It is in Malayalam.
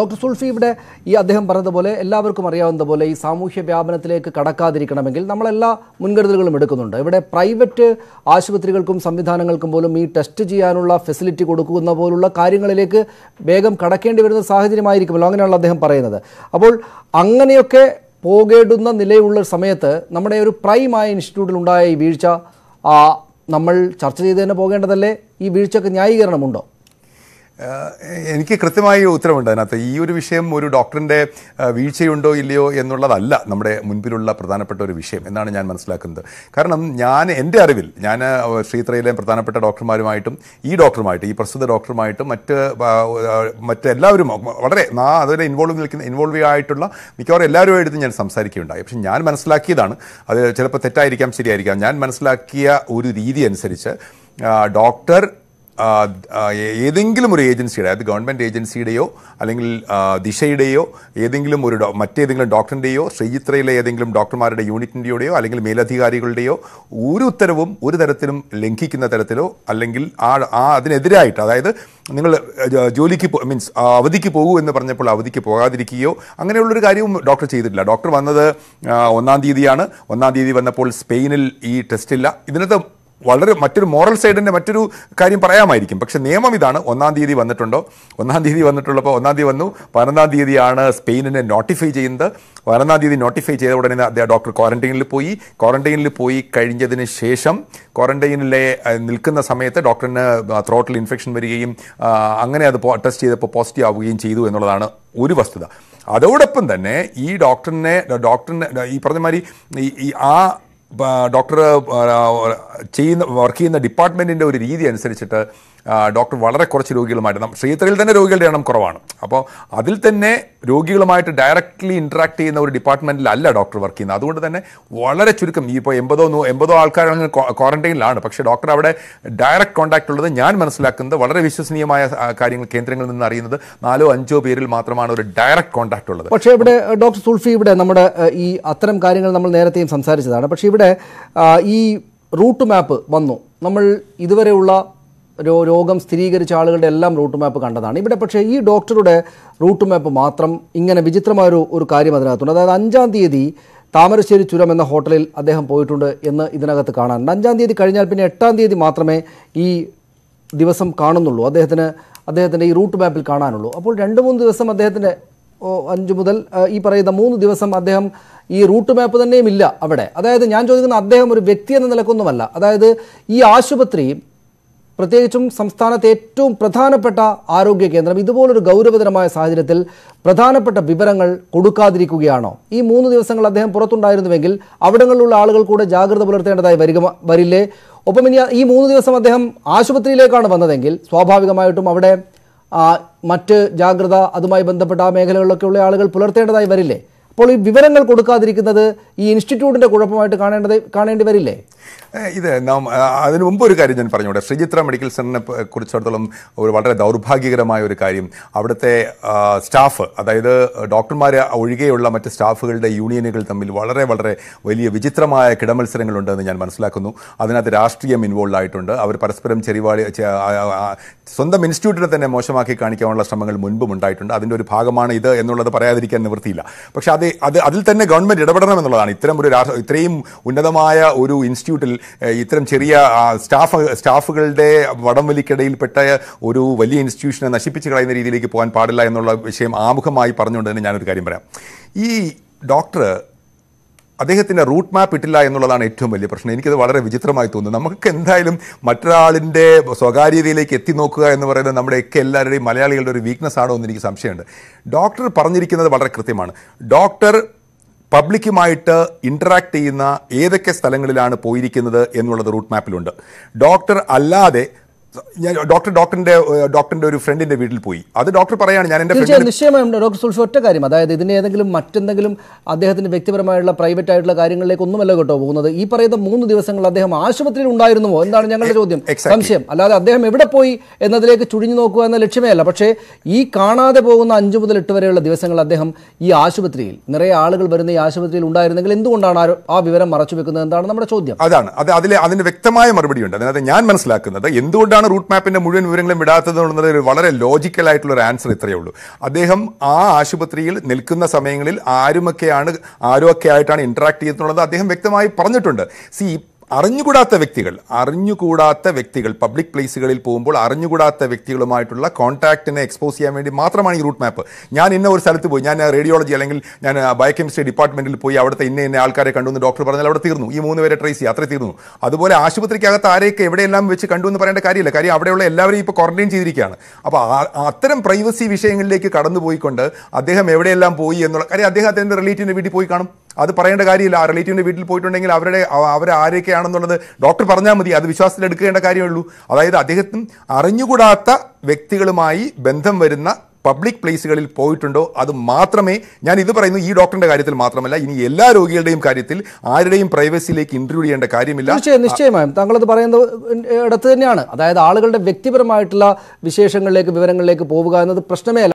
Dr. Sulfi, this is the Paradabole, Elabercumaria on the Bole, Samushe Biabanatele, Kadaka, the Rikanamil, Namala, Mungaril Medakunda. But a private Ashwatricum, Samidhanangal Kumbolomi, Testigianula, Facility Kodukuna Bolula, Karingal Lake, Begum Kadakan, the Sahari Marik, belonging to the Parana. About Anganioke, Poge Duna, the Levular Sameta, Namade Prima Institute Lundai, Vircha, Namal, Churches, then a Poganda the Lay, Vircha and Yagaramunda. എനിക്ക് കൃത്യമായി ഉത്തരവുണ്ട് അതിനകത്ത് ഈ ഒരു വിഷയം ഒരു ഡോക്ടറിന്റെ വീഴ്ചയുണ്ടോ ഇല്ലയോ എന്നുള്ളതല്ല നമ്മുടെ മുൻപിലുള്ള പ്രധാനപ്പെട്ട ഒരു വിഷയം എന്നാണ് ഞാൻ മനസ്സിലാക്കുന്നത് കാരണം ഞാൻ എൻ്റെ അറിവിൽ ഞാൻ ശ്രീത്രയിലെ പ്രധാനപ്പെട്ട ഡോക്ടർമാരുമായിട്ടും ഈ ഡോക്ടറുമായിട്ട് ഈ പ്രസ്തുത ഡോക്ടറുമായിട്ടും മറ്റെല്ലാവരും വളരെ അതിലെ ഇൻവോൾവ് ആയിട്ടുള്ള മിക്കവാറും എല്ലാവരുമായിട്ടും ഞാൻ സംസാരിക്കുകയുണ്ടായി പക്ഷേ ഞാൻ മനസ്സിലാക്കിയതാണ് അത് ചിലപ്പോൾ തെറ്റായിരിക്കാം ശരിയായിരിക്കാം ഞാൻ മനസ്സിലാക്കിയ ഒരു രീതി അനുസരിച്ച് ഡോക്ടർ ഏതെങ്കിലും ഒരു ഏജൻസിയുടെ അതായത് ഗവൺമെൻറ് ഏജൻസിയുടെയോ അല്ലെങ്കിൽ ദിശയുടെയോ ഏതെങ്കിലും ഒരു മറ്റേതെങ്കിലും ഡോക്ടറിൻ്റെയോ ശ്രീചിത്രയിലെ ഏതെങ്കിലും ഡോക്ടർമാരുടെ യൂണിറ്റിൻ്റെയോ അല്ലെങ്കിൽ മേലധികാരികളുടെയോ ഒരു ഉത്തരവും ഒരു തരത്തിലും ലംഘിക്കുന്ന തരത്തിലോ അല്ലെങ്കിൽ അതിനെതിരായിട്ട് അതായത് നിങ്ങൾ ജോലിക്ക് മീൻസ് അവധിക്ക് പോകൂ എന്ന് പറഞ്ഞപ്പോൾ അവധിക്ക് പോകാതിരിക്കുകയോ അങ്ങനെയുള്ളൊരു കാര്യവും ഡോക്ടർ ചെയ്തിട്ടില്ല ഡോക്ടർ വന്നത് 1-ാം തീയതിയാണ് 1-ാം തീയതി വന്നപ്പോൾ സ്പെയിനിൽ ഈ ടെസ്റ്റില്ല ഇതിനകത്ത് വളരെ മറ്റൊരു മോറൽ സൈഡിൻ്റെ മറ്റൊരു കാര്യം പറയാമായിരിക്കും പക്ഷേ നിയമം ഇതാണ് 1-ാം തീയതി വന്നിട്ടുണ്ടോ 1-ാം തീയതി വന്നിട്ടുള്ളപ്പോൾ 1-ാം തീയതി വന്നു 12-ാം തീയതിയാണ് സ്പെയിനിനെ നോട്ടിഫൈ ചെയ്യുന്നത് 12-ാം തീയതി നോട്ടിഫൈ ചെയ്ത ഉടനെ ഡോക്ടർ ക്വാറന്റൈനിൽ പോയി കഴിഞ്ഞതിന് ശേഷം ക്വാറന്റൈനിലെ നിൽക്കുന്ന സമയത്ത് ഡോക്ടറിന് ത്രോട്ടിൽ ഇൻഫെക്ഷൻ വരികയും അങ്ങനെ അത് ടെസ്റ്റ് ചെയ്തപ്പോൾ പോസിറ്റീവ് ആവുകയും ചെയ്തു എന്നുള്ളതാണ് ഒരു വസ്തുത അതോടൊപ്പം തന്നെ ഈ ഡോക്ടറിനെ ഈ പറഞ്ഞമാതിരി ഈ ആ ഡോക്ടർ ചെയ്യുന്ന വർക്ക് ചെയ്യുന്ന ഡിപ്പാർട്ട്മെൻറ്റിൻ്റെ ഒരു രീതി അനുസരിച്ചിട്ട് ഡോക്ടർ വളരെ കുറച്ച് രോഗികളുമായിട്ട് ശ്രീത്രയിൽ തന്നെ രോഗികളുടെ എണ്ണം കുറവാണ് അപ്പോൾ അതിൽ തന്നെ രോഗികളുമായിട്ട് ഡയറക്റ്റ്ലി ഇൻട്രാക്ട് ചെയ്യുന്ന ഒരു ഡിപ്പാർട്ട്മെൻറ്റിലല്ല ഡോക്ടർ വർക്ക് ചെയ്യുന്നത് അതുകൊണ്ട് തന്നെ വളരെ ചുരുക്കം ഈ ഇപ്പോൾ 80 ആൾക്കാരാണ് ക്വാറന്റൈനിലാണ് പക്ഷേ ഡോക്ടർ അവിടെ ഡയറക്റ്റ് കോൺടാക്റ്റ് ഉള്ളത് ഞാൻ മനസ്സിലാക്കുന്നത് വളരെ വിശ്വസനീയമായ കാര്യങ്ങൾ കേന്ദ്രങ്ങളിൽ നിന്ന് അറിയുന്നത് 4-5 പേരിൽ മാത്രമാണ് ഒരു ഡയറക്റ്റ് കോൺടാക്റ്റ് ഉള്ളത് പക്ഷേ ഇവിടെ ഡോക്ടർ സുൽഫി ഇവിടെ നമ്മുടെ ഈ അത്തരം കാര്യങ്ങൾ നമ്മൾ നേരത്തെയും സംസാരിച്ചതാണ് പക്ഷേ ഇവിടെ ഈ റൂട്ട് മാപ്പ് വന്നു നമ്മൾ ഇതുവരെയുള്ള Rogam, Strigger, Charlotte, Elam, Rotumap Kandani, but a Pache, ye doctor would a Rotumap Matram, Ingan Vijitramaru, Urkari Madratuna, Anjan the Tamarishiri Churam and the hotel, Adeham Poetunda in the Idanagatana, Nanjandi the Karinal Pinatandi the Matrame, E. Divasam Kananulo, Adehana Rotumap Kananulo. Upon Randamun, the Sam Adehana Anjumudal, Ipare the Moon, Divasam Adeham, E. Rotumap the name Illa Abade. Ada the Nanjo and Adeham or Victian and the Lacunamala, Ada the E. Ashupatri. പ്രത്യേകിച്ചും സംസ്ഥാനത്തെ ഏറ്റവും പ്രധാനപ്പെട്ട ആരോഗ്യ കേന്ദ്രം ഇതുപോലൊരു ഗൗരവതരമായ സാഹചര്യത്തിൽ പ്രധാനപ്പെട്ട വിവരങ്ങൾ കൊടുക്കാതിരിക്കുകയാണോ ഈ 3 ദിവസങ്ങൾ അദ്ദേഹം പുറത്തുണ്ടായിരുന്നുവെങ്കിൽ അവിടങ്ങളിലുള്ള ആളുകൾ കൂടെ ജാഗ്രത പുലർത്തേണ്ടതായി വരില്ലേ ഒപ്പം ഈ 3 ദിവസം അദ്ദേഹം ആശുപത്രിയിലേക്കാണ് വന്നതെങ്കിൽ സ്വാഭാവികമായിട്ടും അവിടെ മറ്റ് ജാഗ്രത അതുമായി ബന്ധപ്പെട്ട മേഖലകളിലൊക്കെയുള്ള ആളുകൾ പുലർത്തേണ്ടതായി വരില്ലേ അപ്പോൾ ഈ വിവരങ്ങൾ കൊടുക്കാതിരിക്കുന്നത് ഈ ഇൻസ്റ്റിറ്റ്യൂട്ടിന്റെ കുഴപ്പമായിട്ട് കാണേണ്ടി വരില്ലേ ഇത് അതിനു മുമ്പ് ഒരു കാര്യം ഞാൻ പറഞ്ഞോട്ടെ ശ്രീചിത്ര മെഡിക്കൽ സെന്ററിനെ കുറിച്ചിടത്തോളം ഒരു വളരെ ദൗർഭാഗ്യകരമായ ഒരു കാര്യം അവിടുത്തെ സ്റ്റാഫ് അതായത് ഡോക്ടർമാരെ ഒഴികെയുള്ള മറ്റ് സ്റ്റാഫുകളുടെ യൂണിയനുകൾ തമ്മിൽ വളരെ വളരെ വലിയ വിചിത്രമായ കിടമത്സരങ്ങളുണ്ടെന്ന് ഞാൻ മനസ്സിലാക്കുന്നു അതിനകത്ത് രാഷ്ട്രീയം ഇൻവോൾവ് ആയിട്ടുണ്ട് അവർ പരസ്പരം ചെറിവാളി സ്വന്തം ഇൻസ്റ്റിറ്റ്യൂട്ടിനെ തന്നെ മോശമാക്കി കാണിക്കാനുള്ള ശ്രമങ്ങൾ മുൻപും ഉണ്ടായിട്ടുണ്ട് അതിൻ്റെ ഒരു ഭാഗമാണ് ഇത് എന്നുള്ളത് പറയാതിരിക്കാൻ നിവൃത്തിയില്ല പക്ഷേ അതിൽ തന്നെ ഗവൺമെൻറ് ഇടപെടണം എന്നുള്ളതാണ് ഇത്രയും ഉന്നതമായ ഒരു ഇൻസ്റ്റിറ്റ്യൂട്ടിൽ ഇത്തരം ചെറിയ സ്റ്റാഫുകളുടെ വടംവലിക്കിടയിൽപ്പെട്ട ഒരു വലിയ ഇൻസ്റ്റിറ്റ്യൂഷനെ നശിപ്പിച്ച് കളയുന്ന രീതിയിലേക്ക് പോകാൻ പാടില്ല എന്നുള്ള വിഷയം ആമുഖമായി പറഞ്ഞുകൊണ്ട് തന്നെ ഞാനൊരു കാര്യം പറയാം ഈ ഡോക്ടർ അദ്ദേഹത്തിൻ്റെ റൂട്ട് മാപ്പ് ഇട്ടില്ല എന്നുള്ളതാണ് ഏറ്റവും വലിയ പ്രശ്നം എനിക്കത് വളരെ വിചിത്രമായി തോന്നുന്നു നമുക്ക് എന്തായാലും മറ്റൊരാളിൻ്റെ സ്വകാര്യതയിലേക്ക് എത്തി നോക്കുക എന്ന് പറയുന്നത് നമ്മുടെയൊക്കെ എല്ലാവരുടെയും മലയാളികളുടെ ഒരു വീക്ക്നെസ് ആണോ എന്ന് എനിക്ക് സംശയമുണ്ട് ഡോക്ടർ പറഞ്ഞിരിക്കുന്നത് വളരെ കൃത്യമാണ് ഡോക്ടർ പബ്ലിക്കുമായിട്ട് ഇൻട്രാക്ട് ചെയ്യുന്ന ഏതൊക്കെ സ്ഥലങ്ങളിലാണ് പോയിരിക്കുന്നത് എന്നുള്ളത് റൂട്ട് മാപ്പിലുണ്ട് ഡോക്ടർ അല്ലാതെ ഞാൻ ഡോക്ടറിൻ്റെ ഒരു ഫ്രണ്ടിൻ്റെ വീട്ടിൽ പോയി അത് ഡോക്ടർ പറയാണ് ഞാൻ എൻ്റെ ഫ്രണ്ട് നിശ്ചയമായും ഡോക്ടർ സുൽഫി ഒറ്റ കാര്യം അതായത് ഇതിന് ഏതെങ്കിലും മറ്റെന്തെങ്കിലും അദ്ദേഹത്തിൻ്റെ വ്യക്തിപരമായിട്ടുള്ള പ്രൈവറ്റ് ആയിട്ടുള്ള കാര്യങ്ങളിലേക്കൊന്നുമല്ല കേട്ടോ പോകുന്നത് ഈ പറയുന്ന 3 ദിവസങ്ങൾ അദ്ദേഹം ആശുപത്രിയിൽ ഉണ്ടായിരുന്നുവോ എന്താണ് ഞങ്ങളുടെ ചോദ്യം സംശയം അല്ലാതെ അദ്ദേഹം എവിടെ പോയി എന്നതിലേക്ക് ചുഴിഞ്ഞു നോക്കുക എന്ന ലക്ഷ്യമേ അല്ല പക്ഷേ ഈ കാണാതെ പോകുന്ന 5 മുതൽ 8 വരെയുള്ള ദിവസങ്ങൾ അദ്ദേഹം ഈ ആശുപത്രിയിൽ നിറയെ ആളുകൾ വരുന്ന ഈ ആശുപത്രിയിൽ ഉണ്ടായിരുന്നെങ്കിൽ എന്തുകൊണ്ടാണ് ആ വിവരം മറച്ചു വെക്കുന്നത് എന്താണ് നമ്മുടെ ചോദ്യം അതാണ് അതിൻ്റെ വ്യക്തമായ മറുപടിയുണ്ട് അതിനകത്ത് ഞാൻ മനസ്സിലാക്കുന്നത് എന്തുകൊണ്ടാണ് എന്തുകൊണ്ടാണ് റൂട്ട് മാപ്പിന്റെ മുഴുവൻ വിവരങ്ങളും വിടാത്തത് എന്നുള്ളതിന് വളരെ ലോജിക്കൽ ആയിട്ടുള്ള ഒരു ആൻസർ ഇത്രയേ ഉള്ളൂ. അദ്ദേഹം ആ ആശുപത്രിയിൽ നിൽക്കുന്ന സമയങ്ങളിൽ ആരൊക്കെ ആയിട്ടാണ് ഇന്ററാക്ട് ചെയ്യുന്നത് അദ്ദേഹം വ്യക്തമായി പറഞ്ഞിട്ടുണ്ട്. സി അറിഞ്ഞുകൂടാത്ത വ്യക്തികൾ പബ്ലിക് പ്ലേസുകളിൽ പോകുമ്പോൾ അറിഞ്ഞുകൂടാത്ത വ്യക്തികളുമായിട്ടുള്ള കോൺടാക്റ്റിനെ എക്സ്പോസ് ചെയ്യാൻ വേണ്ടി മാത്രമാണ് ഈ റൂട്ട് മാപ്പ്. ഞാൻ ഇന്ന ഒരു സ്ഥലത്ത് പോയി, ഞാൻ റേഡിയോളജി അല്ലെങ്കിൽ ഞാൻ ബയോകെമിസ്ട്രി ഡിപ്പാർട്ട്മെന്റിൽ പോയി അവിടുത്തെ ഇന്ന ആൾക്കാരെ കണ്ടു എന്ന് ഡോക്ടർ പറഞ്ഞാൽ അവിടെ തീർന്നു, ഈ 3 പേരെ ട്രേസ് ചെയ്യുക, അത്രേ തീർന്നു. അതുപോലെ ആശുപത്രിക്കകത്ത് ആരെയൊക്കെ എവിടെയെല്ലാം വെച്ച് കണ്ടു എന്ന് പറയേണ്ട കാര്യമില്ല, കാര്യം അവിടെയുള്ള എല്ലാവരും ഇപ്പോൾ ക്വാറന്റൈൻ ചെയ്തിരിക്കുകയാണ്. അപ്പോൾ അത്തരം പ്രൈവസി വിഷയങ്ങളിലേക്ക് കടന്നുപോയിക്കൊണ്ട് അദ്ദേഹം എവിടെയെല്ലാം പോയി എന്നുള്ള കാര്യം അദ്ദേഹം അദ്ദേഹത്തിൻ്റെ റിലേറ്റീവിൻ്റെ വീട്ടിൽ പോയി കാണും, അത് പറയേണ്ട കാര്യമില്ല. ആ റിലേറ്റീവിൻ്റെ വീട്ടിൽ പോയിട്ടുണ്ടെങ്കിൽ അവരാരൊക്കെയാണെന്നുള്ളത് ഡോക്ടർ പറഞ്ഞാൽ മതി, അത് വിശ്വാസത്തിലെടുക്കേണ്ട കാര്യമേ ഉള്ളൂ. അതായത് അദ്ദേഹത്തിന് അറിഞ്ഞുകൂടാത്ത വ്യക്തികളുമായി ബന്ധം വരുന്ന പബ്ലിക് പ്ലേസുകളിൽ പോയിട്ടുണ്ടോ അത് മാത്രമേ. ഞാൻ ഇത് പറയുന്നു ഈ ഡോക്ടറിന്റെ കാര്യത്തിൽ മാത്രമല്ല, ഇനി എല്ലാ രോഗികളുടെയും കാര്യത്തിൽ ആരുടെയും പ്രൈവസിയിലേക്ക് ഇൻട്രൂഡ് ചെയ്യേണ്ട കാര്യമില്ല. നിശ്ചയമായും താങ്കളത് പറയുന്ന ഇടത്ത് തന്നെയാണ്. അതായത് ആളുകളുടെ വ്യക്തിപരമായിട്ടുള്ള വിശേഷങ്ങളിലേക്ക് വിവരങ്ങളിലേക്ക് പോവുക എന്നത് പ്രശ്നമേ.